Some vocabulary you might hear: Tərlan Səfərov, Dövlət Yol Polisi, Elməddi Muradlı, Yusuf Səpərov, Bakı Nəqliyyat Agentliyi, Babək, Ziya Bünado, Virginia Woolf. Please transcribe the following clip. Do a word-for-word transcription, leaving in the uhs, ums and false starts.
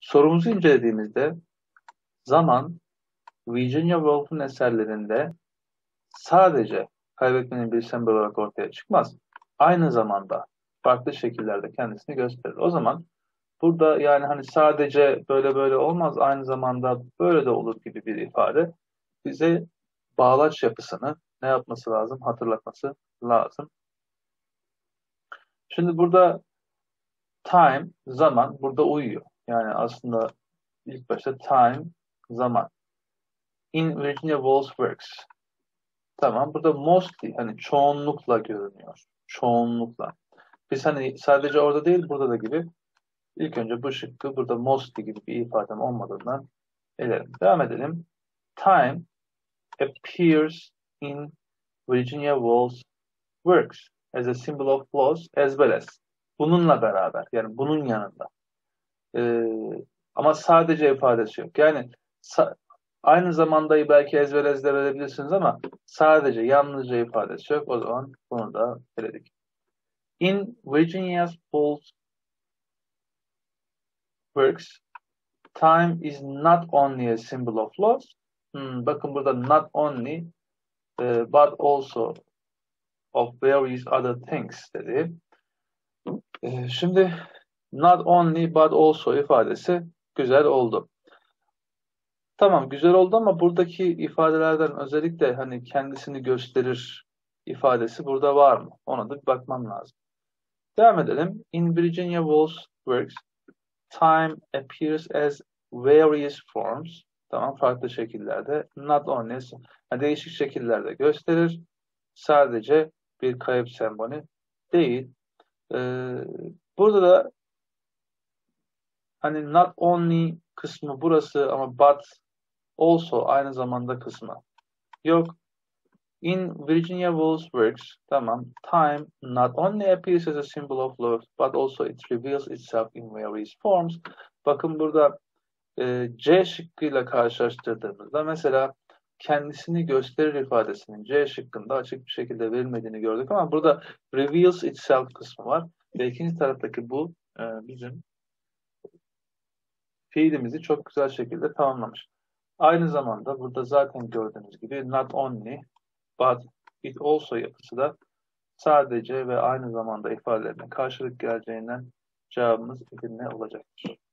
Sorumuzu incelediğimizde zaman Virginia Woolf'un eserlerinde sadece kaybetmenin bir sembol olarak ortaya çıkmaz. Aynı zamanda farklı şekillerde kendisini gösterir. O zaman burada yani hani sadece böyle böyle olmaz, aynı zamanda böyle de olur gibi bir ifade bize bağlaç yapısını ne yapması lazım? Hatırlatması lazım. Şimdi burada time, zaman burada uyuyor. Yani aslında ilk başta time, zaman. In Virginia Woolf's works. Tamam, burada mostly, hani çoğunlukla görünüyor. Çoğunlukla. Biz hani sadece orada değil, burada da gibi. İlk önce bu şıkkı, burada mostly gibi bir ifadem olmadığından elerim. Devam edelim. Time appears in Virginia Woolf's works as a symbol of loss as well as. Bununla beraber, yani bunun yanında. Ee, ama sadece ifadesi yok. Yani sa aynı zamanda belki ezberez de verebilirsiniz ama sadece, yalnızca ifadesi yok. O zaman bunu da eledik. In Virginia Woolf's works, time is not only a symbol of loss. Hmm, bakın burada not only e, but also of various other things dedi. E, şimdi not only but also ifadesi güzel oldu. Tamam, güzel oldu ama buradaki ifadelerden özellikle hani kendisini gösterir ifadesi burada var mı? Ona da bir bakmam lazım. Devam edelim. In Virginia Woolf's works, time appears as various forms. Tamam, farklı şekillerde. Not only, yani değişik şekillerde gösterir. Sadece bir kayıp sembolü değil. Ee, burada da hani not only kısmı burası ama but also aynı zamanda kısmı yok. In Virginia Woolf's works, tamam, time not only appears as a symbol of love but also it reveals itself in various forms. Bakın burada e, C şıkkıyla karşılaştırdığımızda mesela kendisini gösterir ifadesinin C şıkkında açık bir şekilde verilmediğini gördük ama burada reveals itself kısmı var ve ikinci taraftaki bu e, bizim fiilimizi çok güzel şekilde tamamlamış. Aynı zamanda burada zaten gördüğünüz gibi not only but it also yapısı da sadece ve aynı zamanda ifadelerine karşılık geleceğinden cevabımız edinme olacaktır.